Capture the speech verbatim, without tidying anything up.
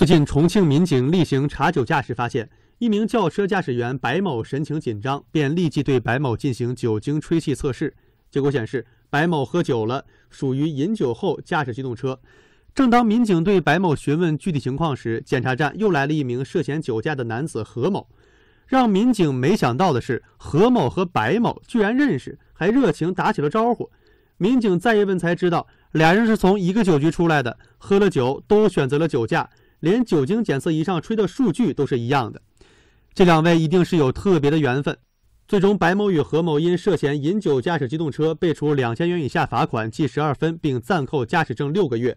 最近，重庆民警例行查酒驾时发现，一名轿车驾驶员白某神情紧张，便立即对白某进行酒精吹气测试。结果显示，白某喝酒了，属于饮酒后驾驶机动车。正当民警对白某询问具体情况时，检查站又来了一名涉嫌酒驾的男子何某。让民警没想到的是，何某和白某居然认识，还热情打起了招呼。民警再一问才知道，俩人是从一个酒局出来的，喝了酒都选择了酒驾。 连酒精检测仪上吹的数据都是一样的，这两位一定是有特别的缘分。最终，白某与何某因涉嫌饮酒驾驶机动车被处两千元以下罚款、记十二分，并暂扣驾驶证六个月。